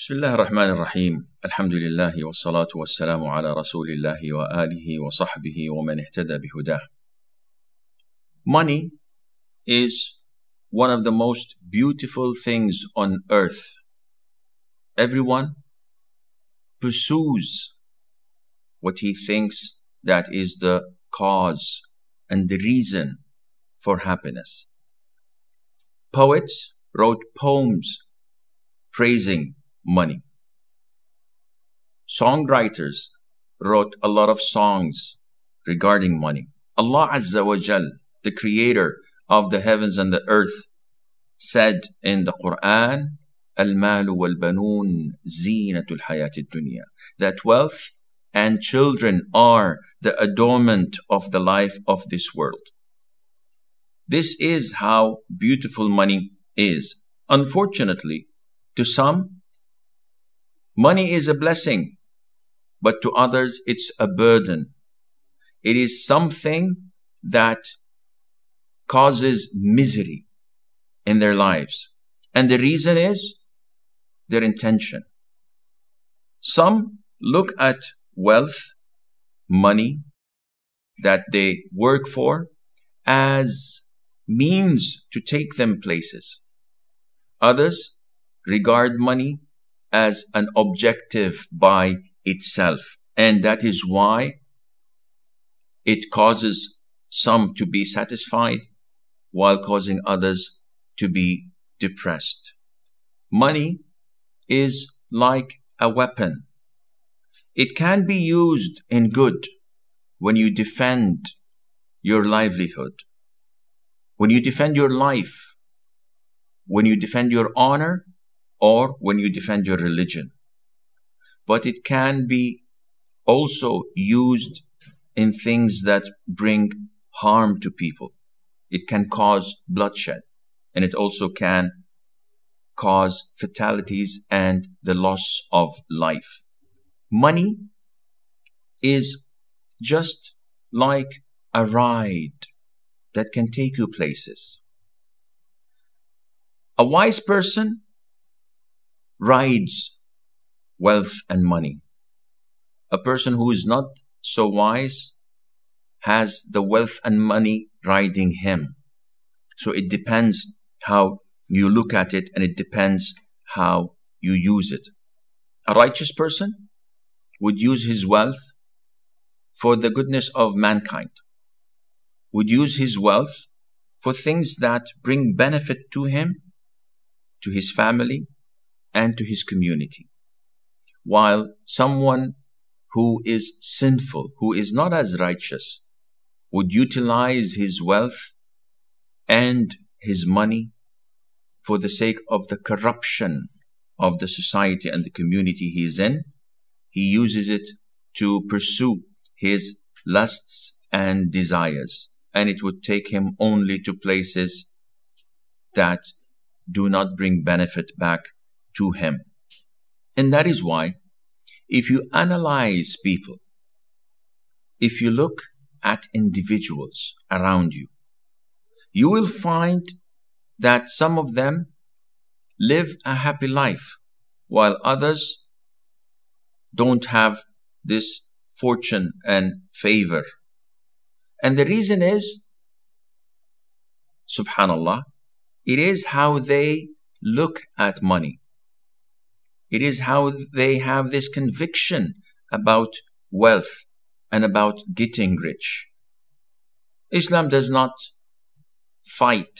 بسم الله الرحمن الرحيم. الحمد لله والصلاة والسلام على رسول الله وآله وصحبه ومن اهتدى بهداه. Money is one of the most beautiful things on earth. Everyone pursues what he thinks that is the cause and the reason for happiness. Poets wrote poems praising money. Songwriters wrote a lot of songs regarding money. Allah Azza wa Jal, the creator of the heavens and the earth, said in the Quran, Al-Malu wal-Banun Zinatul Hayatid Dunya, that wealth and children are the adornment of the life of this world. This is how beautiful money is. Unfortunately, to some, money is a blessing, but to others, it's a burden. It is something that causes misery in their lives. And the reason is their intention. Some look at wealth, money that they work for as means to take them places. Others regard money as an objective by itself. And that is why it causes some to be satisfied while causing others to be depressed. Money is like a weapon. It can be used in good when you defend your livelihood, when you defend your life, when you defend your honor, or when you defend your religion. But it can be also used in things that bring harm to people. It can cause bloodshed, and it also can cause fatalities and the loss of life. Money is just like a ride that can take you places. A wise person rides wealth and money. A person who is not so wise has the wealth and money riding him. So it depends how you look at it, and it depends how you use it. A righteous person would use his wealth for the goodness of mankind, would use his wealth for things that bring benefit to him, to his family, and to his community. While someone who is sinful, who is not as righteous, would utilize his wealth and his money for the sake of the corruption of the society and the community he is in. He uses it to pursue his lusts and desires, and it would take him only to places that do not bring benefit back to him. And that is why, if you analyze people, if you look at individuals around you, you will find that some of them live a happy life, while others don't have this fortune and favor. And the reason is, subhanallah, it is how they look at money. It is how they have this conviction about wealth and about getting rich. Islam does not fight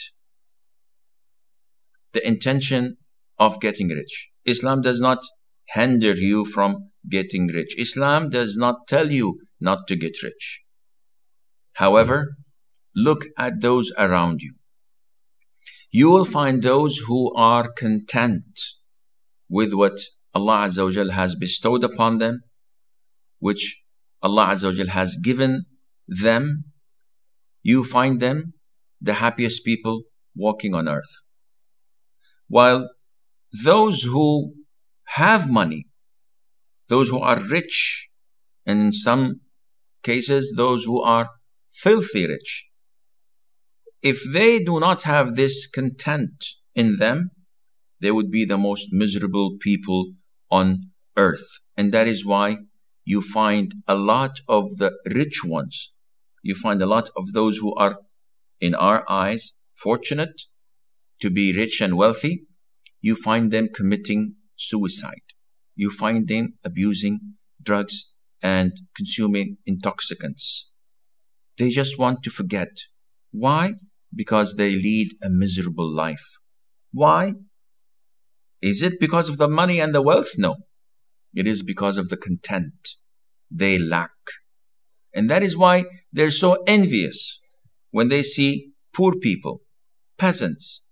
the intention of getting rich. Islam does not hinder you from getting rich. Islam does not tell you not to get rich. However, look at those around you. You will find those who are content with what Allah Azza wa Jal has bestowed upon them, which Allah Azza wa Jal has given them. You find them the happiest people walking on earth. While those who have money, those who are rich, and in some cases those who are filthy rich, if they do not have this content in them, they would be the most miserable people on earth. And that is why you find a lot of the rich ones. You find a lot of those who are, in our eyes, fortunate to be rich and wealthy. You find them committing suicide. You find them abusing drugs and consuming intoxicants. They just want to forget. Why? Because they lead a miserable life. Why? Is it because of the money and the wealth? No. It is because of the content they lack. And that is why they're so envious when they see poor people, peasants,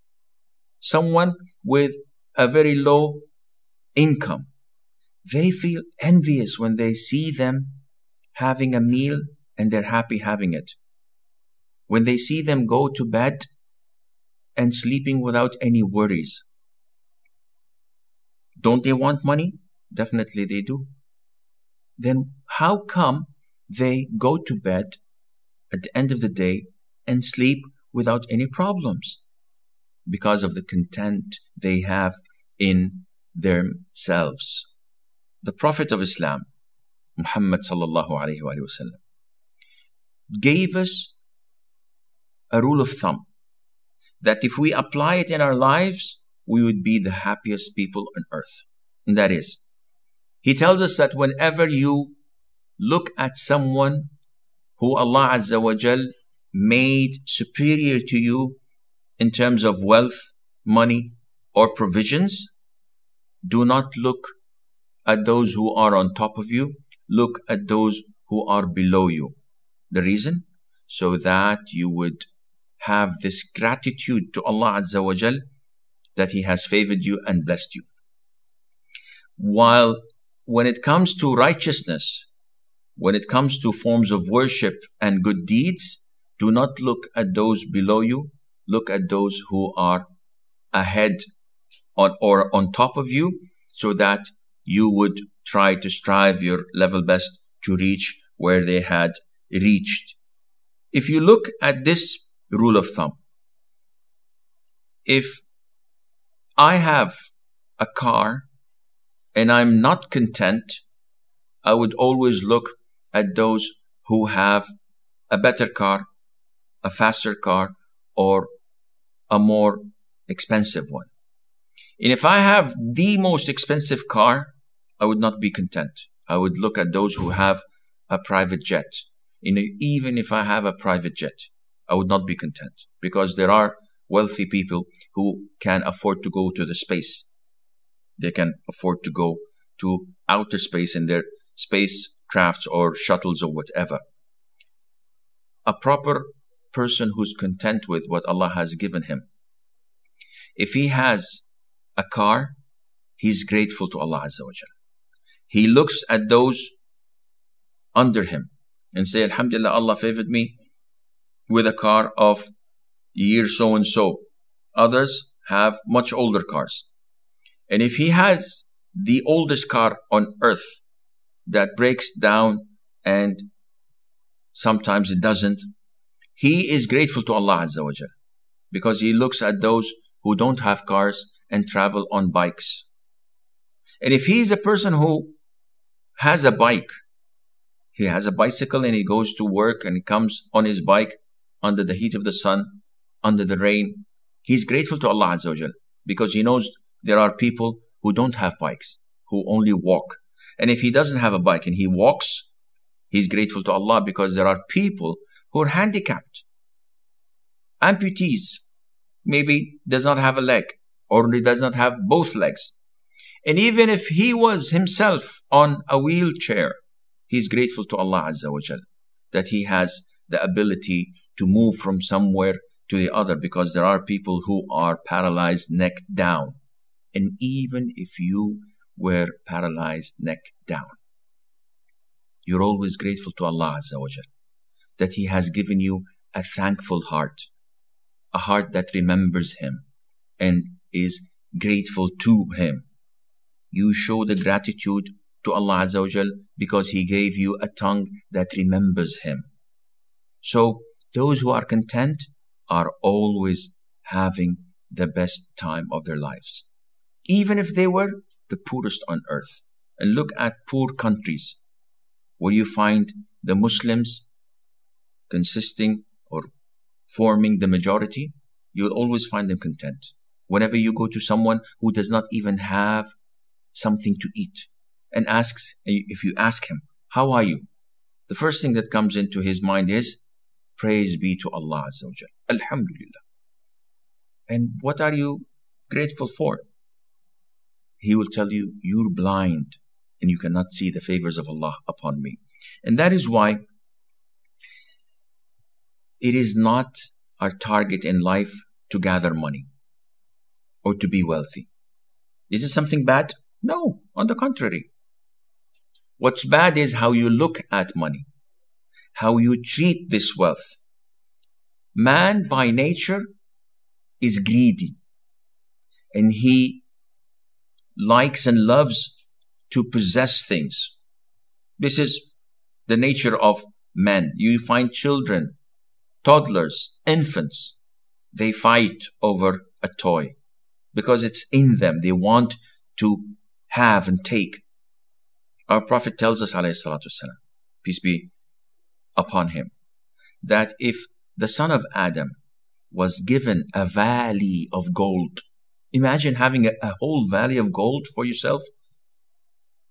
someone with a very low income. They feel envious when they see them having a meal and they're happy having it. When they see them go to bed and sleeping without any worries. Don't they want money? Definitely they do. Then how come they go to bed at the end of the day and sleep without any problems? Because of the content they have in themselves. The Prophet of Islam, Muhammad sallallahu alayhi wa sallam, gave us a rule of thumb that if we apply it in our lives, we would be the happiest people on earth. And that is, he tells us that whenever you look at someone who Allah Azza wa Jal made superior to you in terms of wealth, money, or provisions, do not look at those who are on top of you. Look at those who are below you. The reason? So that you would have this gratitude to Allah Azza wa Jal that He has favored you and blessed you. While when it comes to righteousness, when it comes to forms of worship and good deeds, do not look at those below you. Look at those who are ahead or on top of you, so that you would try to strive your level best to reach where they had reached. If you look at this rule of thumb, if I have a car and I'm not content, I would always look at those who have a better car, a faster car, or a more expensive one. And if I have the most expensive car, I would not be content. I would look at those who have a private jet. And even if I have a private jet, I would not be content, because there are wealthy people who can afford to go to the space. They can afford to go to outer space in their spacecrafts or shuttles or whatever. A proper person who's content with what Allah has given him. If he has a car, he's grateful to Allah Azza wa Jal. He looks at those under him and say, Alhamdulillah, Allah favored me with a car of year so and so. Others have much older cars. And if he has the oldest car on earth that breaks down and sometimes it doesn't, he is grateful to Allah Azza wa Jal, because he looks at those who don't have cars and travel on bikes. And if he is a person who has a bike, he has a bicycle and he goes to work and he comes on his bike under the heat of the sun, under the rain, he's grateful to Allah Azza wa Jal, because he knows there are people who don't have bikes, who only walk. And if he doesn't have a bike and he walks, he's grateful to Allah, because there are people who are handicapped, amputees, maybe does not have a leg or does not have both legs. And even if he was himself on a wheelchair, he's grateful to Allah Azza wa Jal that he has the ability to move from somewhere to the other, because there are people who are paralyzed neck down. And even if you were paralyzed neck down, you're always grateful to Allah Azza wa Jal that He has given you a thankful heart, a heart that remembers Him and is grateful to Him. You show the gratitude to Allah Azza wa Jal because He gave you a tongue that remembers Him. So those who are content are always having the best time of their lives. Even if they were the poorest on earth. And look at poor countries where you find the Muslims consisting or forming the majority. You will always find them content. Whenever you go to someone who does not even have something to eat and asks, if you ask him, how are you? The first thing that comes into his mind is, praise be to Allah Azza wa Jal. Alhamdulillah. And what are you grateful for? He will tell you, you're blind and you cannot see the favors of Allah upon me. And that is why it is not our target in life to gather money or to be wealthy. Is it something bad? No, on the contrary. What's bad is how you look at money, how you treat this wealth. Man by nature is greedy, and he likes and loves to possess things. This is the nature of man. You find children, toddlers, infants, they fight over a toy because it's in them. They want to have and take. Our Prophet tells us, alayhi salatu wasalam, peace be upon him, that if the son of Adam was given a valley of gold, imagine having a whole valley of gold for yourself,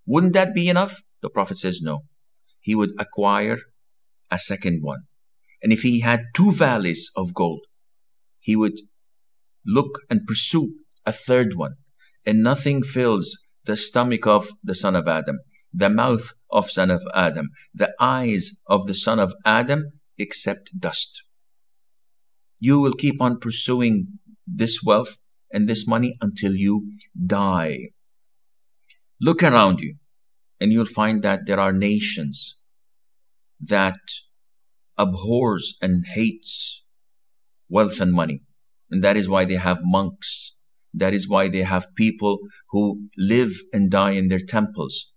wouldn't that be enough? The Prophet says no. He would acquire a second one. And if he had two valleys of gold, he would look and pursue a third one. And nothing fills the stomach of the son of Adam, the mouth of son of Adam, the eyes of the son of Adam, except dust. You will keep on pursuing this wealth and this money until you die. Look around you and you'll find that there are nations that abhors and hates wealth and money. And that is why they have monks. That is why they have people who live and die in their temples,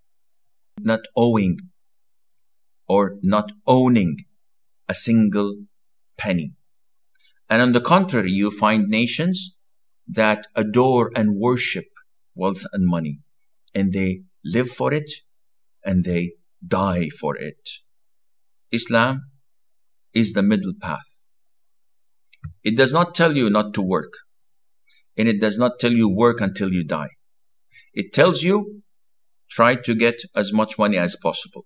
not owing or not owning a single penny. And on the contrary, you find nations that adore and worship wealth and money, and they live for it and they die for it. Islam is the middle path. It does not tell you not to work, and it does not tell you work until you die. It tells you try to get as much money as possible.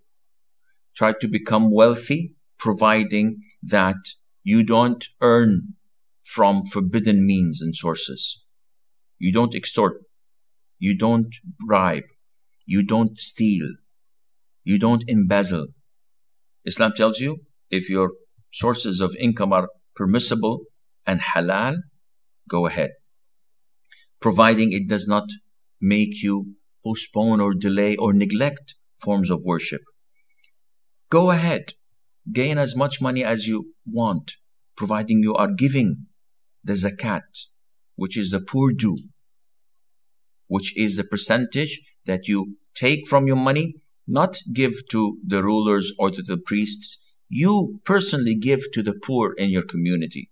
Try to become wealthy, providing that you don't earn from forbidden means and sources. You don't extort. You don't bribe. You don't steal. You don't embezzle. Islam tells you if your sources of income are permissible and halal, go ahead, providing it does not make you postpone or delay or neglect forms of worship. Go ahead, gain as much money as you want, providing you are giving the zakat, which is the poor due, which is the percentage that you take from your money, not give to the rulers or to the priests. You personally give to the poor in your community.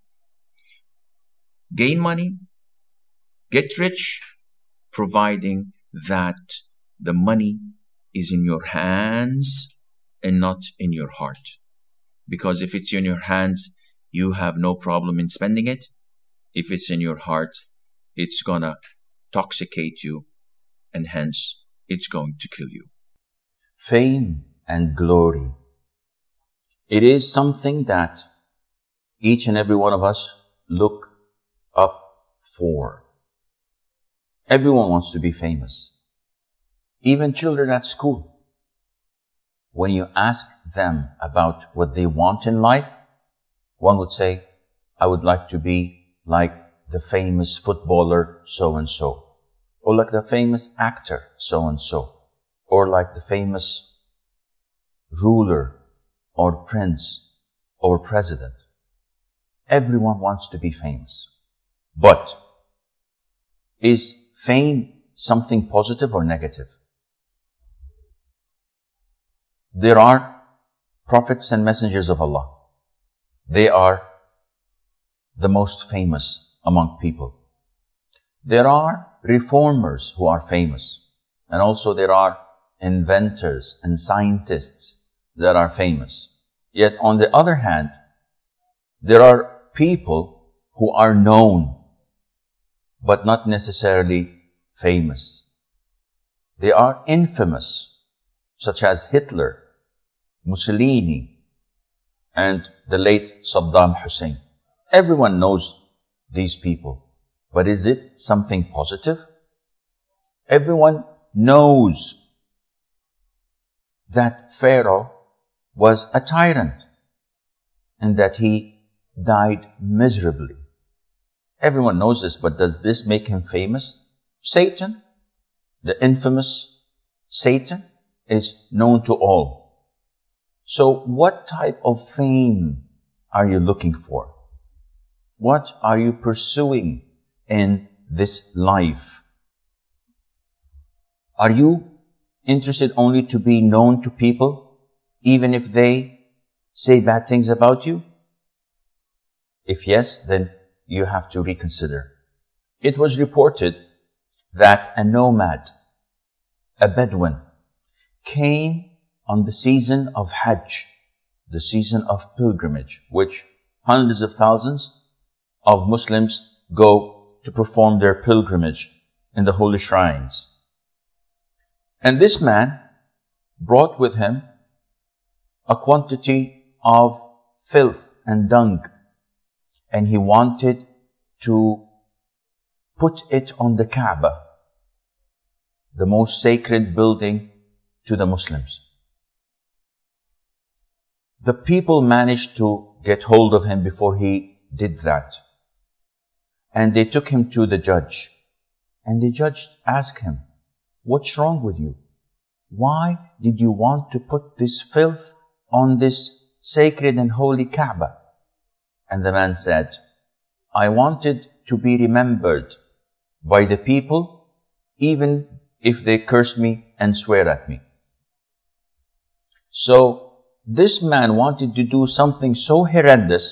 Gain money, get rich, providing that the money is in your hands and not in your heart. Because if it's in your hands, you have no problem in spending it. If it's in your heart, it's gonna intoxicate you, and hence it's going to kill you. Fame and glory. It is something that each and every one of us look up for. Everyone wants to be famous. Even children at school. When you ask them about what they want in life, one would say, I would like to be like the famous footballer so-and-so, or like the famous actor so-and-so, or like the famous ruler or prince or president. Everyone wants to be famous. But is fame something positive or negative? There are prophets and messengers of Allah. They are the most famous among people. There are reformers who are famous. And also there are inventors and scientists that are famous. Yet on the other hand, there are people who are known, but not necessarily famous. They are infamous, such as Hitler, Mussolini, and the late Saddam Hussein. Everyone knows these people. But is it something positive? Everyone knows that Pharaoh was a tyrant and that he died miserably. Everyone knows this, but does this make him famous? Satan, the infamous Satan, is known to all. So what type of fame are you looking for? What are you pursuing in this life? Are you interested only to be known to people, even if they say bad things about you? If yes, then you have to reconsider. It was reported that a nomad, a Bedouin, came on the season of Hajj, the season of pilgrimage, which hundreds of thousands of Muslims go to perform their pilgrimage in the holy shrines. And this man brought with him a quantity of filth and dung, and he wanted to put it on the Kaaba, the most sacred building to the Muslims. The people managed to get hold of him before he did that. And they took him to the judge. And the judge asked him, "What's wrong with you? Why did you want to put this filth on this sacred and holy Kaaba?" And the man said, "I wanted to be remembered by the people, even if they curse me and swear at me." So this man wanted to do something so horrendous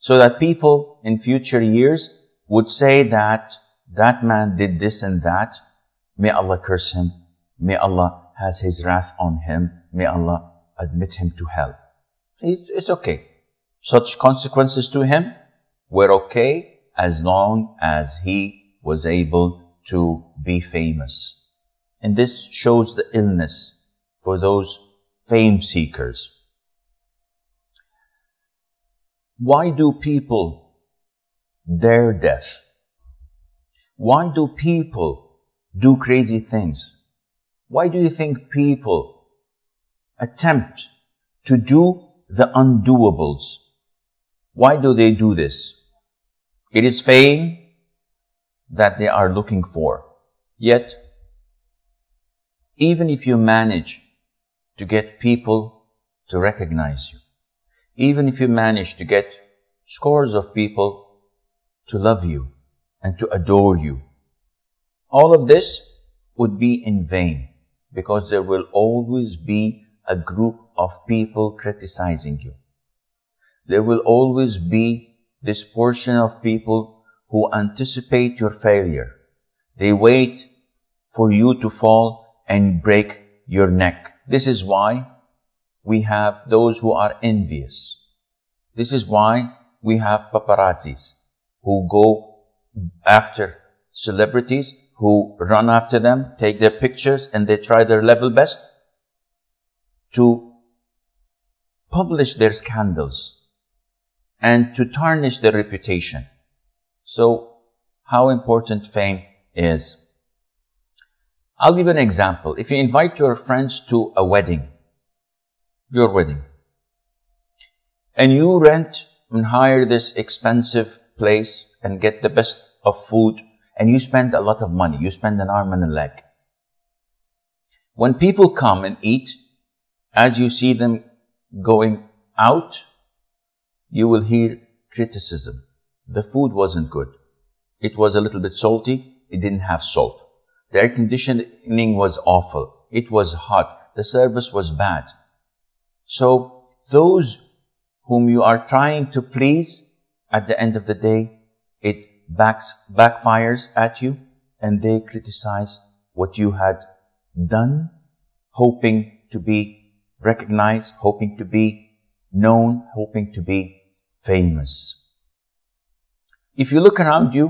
so that people in future years would say that that man did this and that. May Allah curse him. May Allah has his wrath on him. May Allah admit him to hell. It's okay. Such consequences to him were okay as long as he was able to be famous. And this shows the illness for those fame seekers. Why do people dare death? Why do people do crazy things? Why do you think people attempt to do the undoables? Why do they do this? It is fame that they are looking for. Yet, even if you manage to get people to recognize you, even if you manage to get scores of people to love you and to adore you, all of this would be in vain, because there will always be a group of people criticizing you. There will always be this portion of people who anticipate your failure. They wait for you to fall and break your neck. This is why we have those who are envious. This is why we have paparazzis who go after celebrities, who run after them, take their pictures, and they try their level best to publish their scandals and to tarnish their reputation. So, how important fame is. I'll give you an example. If you invite your friends to a wedding, your wedding, and you rent and hire this expensive place and get the best of food, and you spend a lot of money, you spend an arm and a leg. When people come and eat, as you see them going out, you will hear criticism. The food wasn't good. It was a little bit salty. It didn't have salt. The air conditioning was awful. It was hot. The service was bad. So those whom you are trying to please, at the end of the day, it backfires at you, and they criticize what you had done, hoping to be recognized, hoping to be known, hoping to be famous. If you look around you,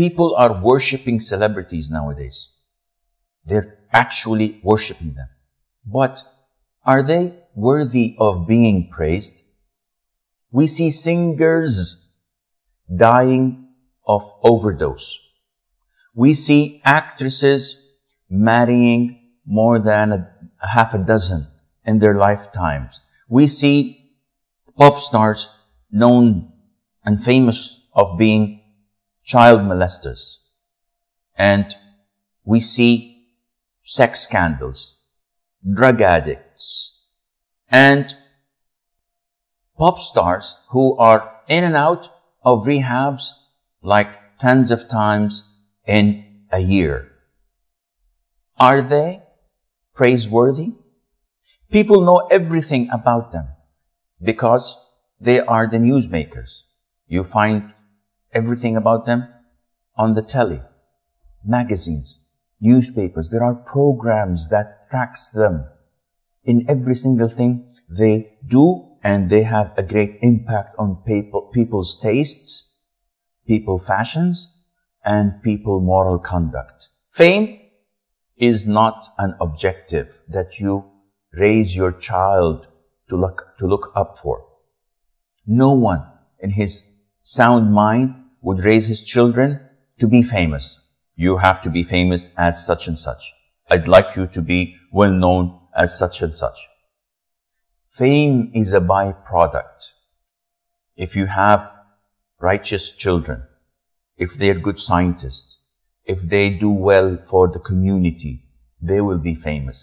people are worshipping celebrities nowadays. They're actually worshipping them. But are they worthy of being praised? We see singers dying of overdose. We see actresses marrying more than a half a dozen in their lifetimes. We see pop stars known and famous of being child molesters. And we see sex scandals, drug addicts, and pop stars who are in and out of rehabs like tens of times in a year. Are they praiseworthy? People know everything about them because they are the newsmakers. You find everything about them on the telly, magazines, newspapers. There are programs that tracks them in every single thing they do, and they have a great impact on people's tastes, people's fashions, and people's moral conduct. Fame is not an objective that you raise your child to look up for. No one in his sound mind would raise his children to be famous. You have to be famous as such and such. I'd like you to be well known as such and such. Fame is a byproduct. If you have righteous children, if they're good scientists, if they do well for the community, they will be famous.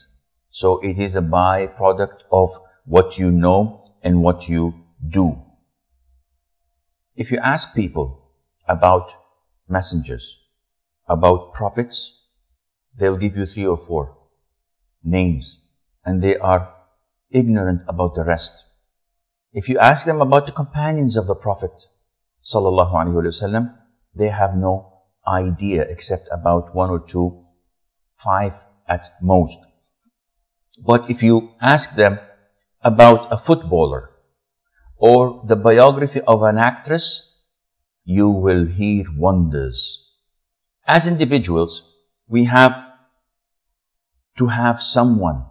So it is a byproduct of what you know and what you do. If you ask people about messengers, about prophets, they'll give you 3 or 4 names, and they are ignorant about the rest. If you ask them about the companions of the Prophet ﷺ, they have no idea except about 1 or 2, 5 at most. But if you ask them about a footballer or the biography of an actress, you will hear wonders. As individuals, we have to have someone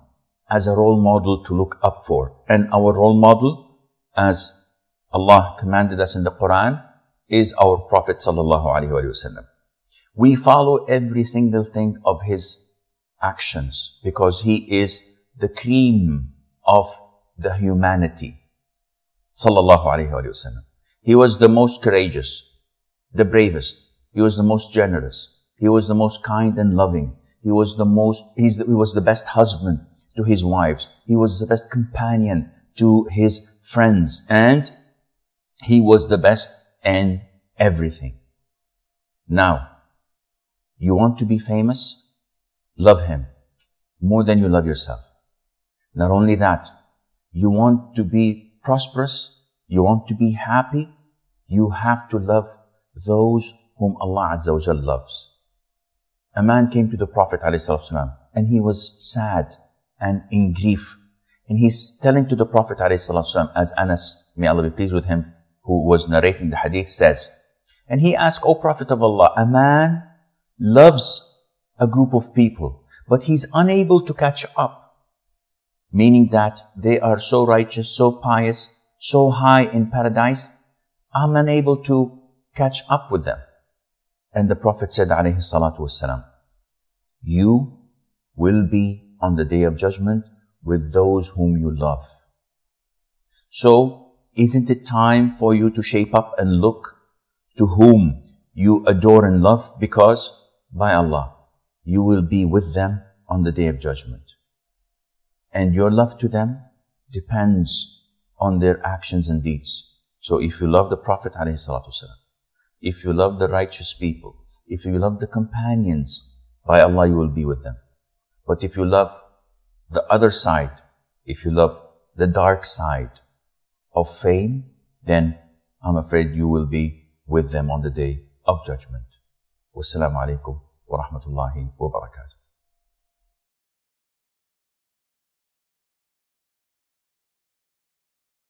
as a role model to look up for. And our role model, as Allah commanded us in the Quran, is our Prophet ﷺ. We follow every single thing of his actions because he is the cream of the humanity. ﷺ. He was the most courageous, the bravest. He was the most generous. He was the most kind and loving. He was the best husband to his wives. He was the best companion to his friends, and he was the best in everything. Now, you want to be famous? Love him more than you love yourself. Not only that, you want to be prosperous, you want to be happy, you have to love those whom Allah Azza wa Jal loves. A man came to the Prophet ﷺ and he was sad and in grief. And he's telling to the Prophet ﷺ, as Anas, may Allah be pleased with him, who was narrating the hadith, says, and he asked, O Prophet of Allah, a man loves a group of people, but he's unable to catch up, meaning that they are so righteous, so pious, so high in paradise, I'm unable to catch up with them. And the Prophet said, alayhi salatu wasalam, you will be on the day of judgment with those whom you love. So, isn't it time for you to shape up and look to whom you adore and love? Because, by Allah, you will be with them on the day of judgment. And your love to them depends on their actions and deeds. So, if you love the Prophet ﷺ, if you love the righteous people, if you love the companions, by Allah, you will be with them. But if you love the other side, if you love the dark side of fame, then I'm afraid you will be with them on the day of judgment. Wassalamu alaikum. ورحمة الله وبركاته.